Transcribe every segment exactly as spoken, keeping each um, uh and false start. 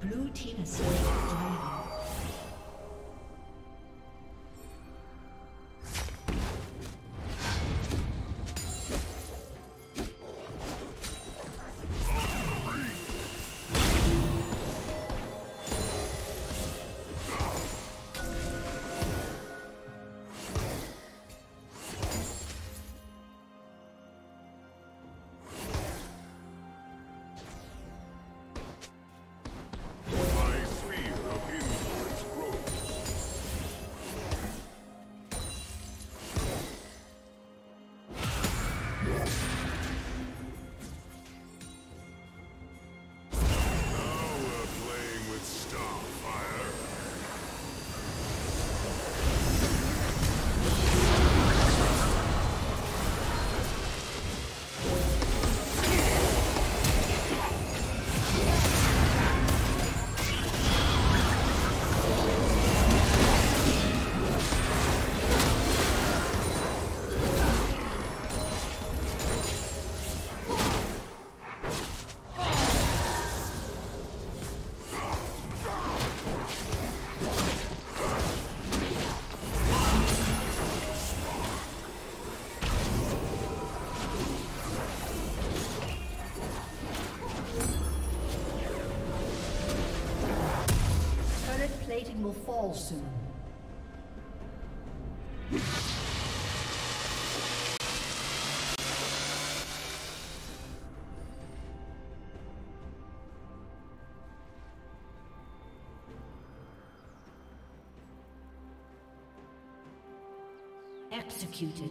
Blue team has slain the dragon. Plating will fall soon. Executed.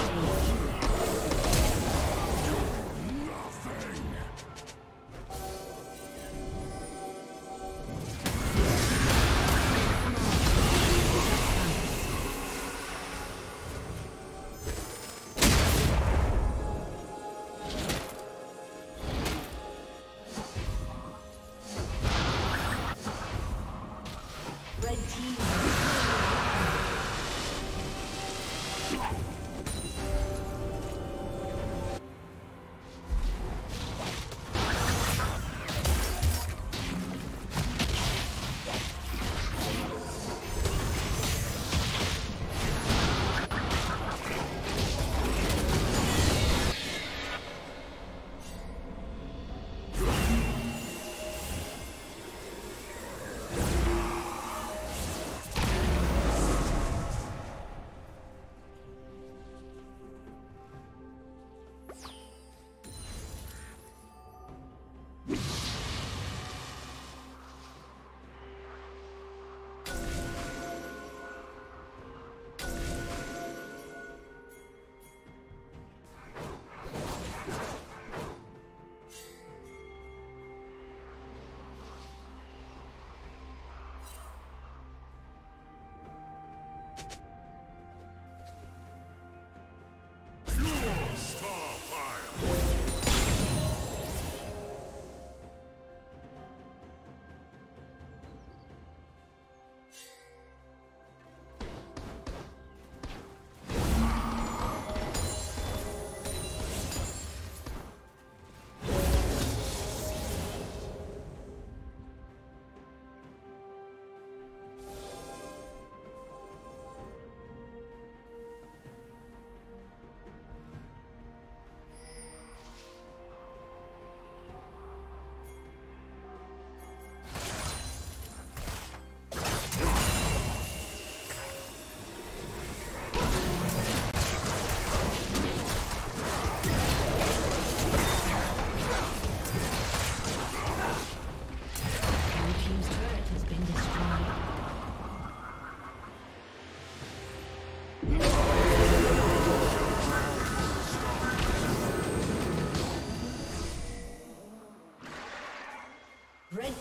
Thank you. Red